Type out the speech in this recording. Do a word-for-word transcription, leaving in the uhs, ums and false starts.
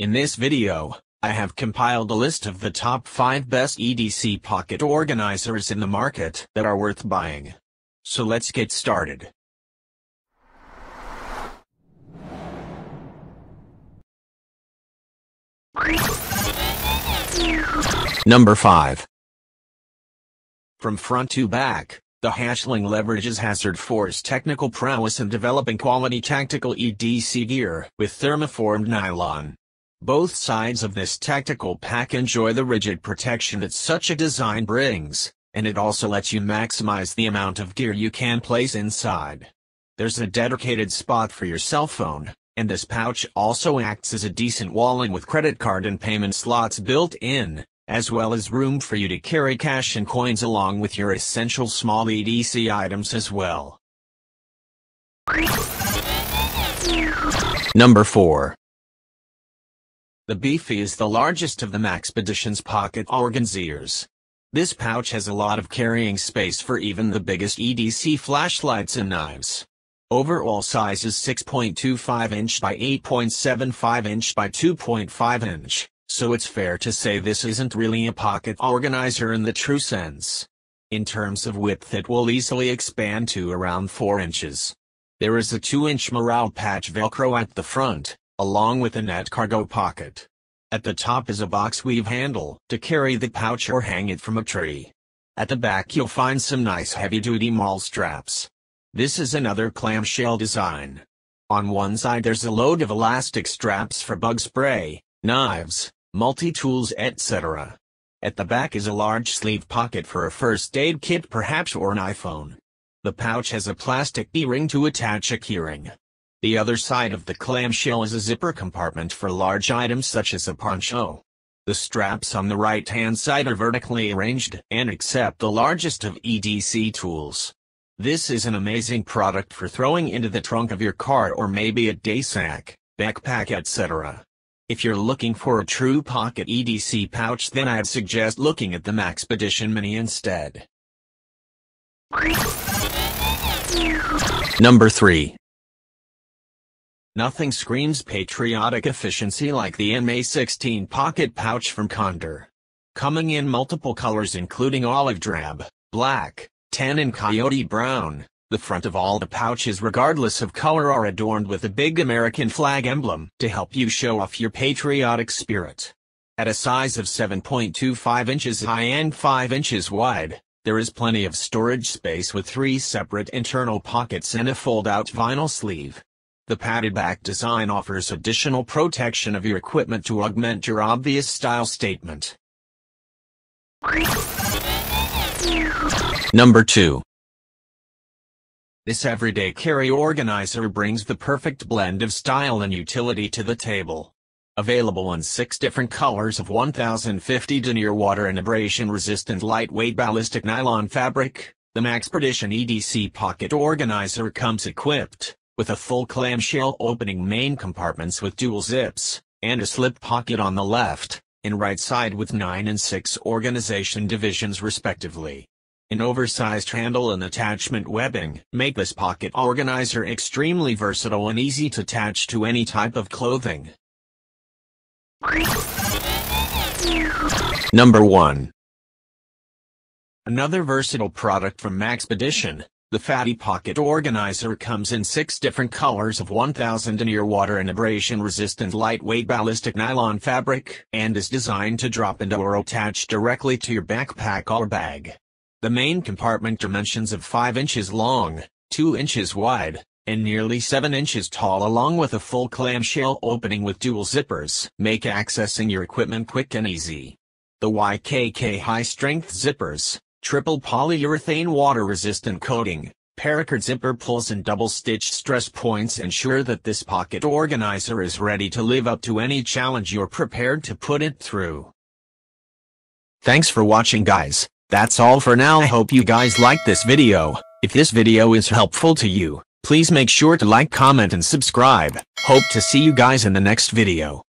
In this video, I have compiled a list of the top five best E D C pocket organizers in the market that are worth buying. So let's get started. Number five. From front to back, the Hatchling leverages Hazard Force technical prowess in developing quality tactical E D C gear with thermoformed nylon. Both sides of this tactical pack enjoy the rigid protection that such a design brings, and it also lets you maximize the amount of gear you can place inside. There's a dedicated spot for your cell phone, and this pouch also acts as a decent wallet with credit card and payment slots built in, as well as room for you to carry cash and coins along with your essential small E D C items as well. Number four. The Beefy is the largest of the Maxpedition's pocket organizers. This pouch has a lot of carrying space for even the biggest E D C flashlights and knives. Overall size is six point two five inch by eight point seven five inch by two point five inch, so it's fair to say this isn't really a pocket organizer in the true sense. In terms of width, it will easily expand to around four inches. There is a two inch morale patch Velcro at the front, along with a net cargo pocket. At the top is a box weave handle to carry the pouch or hang it from a tree. At the back you'll find some nice heavy-duty maul straps. This is another clamshell design. On one side there's a load of elastic straps for bug spray, knives, multi-tools, et cetera. At the back is a large sleeve pocket for a first aid kit perhaps, or an iPhone. The pouch has a plastic D-ring to attach a keyring. The other side of the clamshell is a zipper compartment for large items such as a poncho. The straps on the right-hand side are vertically arranged and accept the largest of E D C tools. This is an amazing product for throwing into the trunk of your car or maybe a day sack, backpack, et cetera. If you're looking for a true pocket E D C pouch, then I'd suggest looking at the Maxpedition Mini instead. Number three. Nothing screams patriotic efficiency like the M A sixteen pocket pouch from Condor. Coming in multiple colors including olive drab, black, tan and coyote brown, the front of all the pouches regardless of color are adorned with a big American flag emblem to help you show off your patriotic spirit. At a size of seven point two five inches high and five inches wide, there is plenty of storage space with three separate internal pockets and a fold-out vinyl sleeve. The padded back design offers additional protection of your equipment to augment your obvious style statement. Number two. This everyday carry organizer brings the perfect blend of style and utility to the table. Available in six different colors of one thousand fifty denier water and abrasion-resistant lightweight ballistic nylon fabric, the Maxpedition E D C pocket organizer comes equipped with a full clamshell opening, main compartments with dual zips, and a slip pocket on the left and right side with nine and six organization divisions respectively. An oversized handle and attachment webbing make this pocket organizer extremely versatile and easy to attach to any type of clothing. Number one. Another versatile product from Maxpedition, the Fatty Pocket Organizer comes in six different colors of one thousand denier water and abrasion-resistant lightweight ballistic nylon fabric and is designed to drop into or attach directly to your backpack or bag. The main compartment dimensions of five inches long, two inches wide, and nearly seven inches tall, along with a full clamshell opening with dual zippers, make accessing your equipment quick and easy. The Y K K high-strength zippers, triple polyurethane water-resistant coating, paracord zipper pulls and double-stitch stress points ensure that this pocket organizer is ready to live up to any challenge you're prepared to put it through. Thanks for watching, guys. That's all for now. I hope you guys liked this video. If this video is helpful to you, please make sure to like, comment, and subscribe. Hope to see you guys in the next video.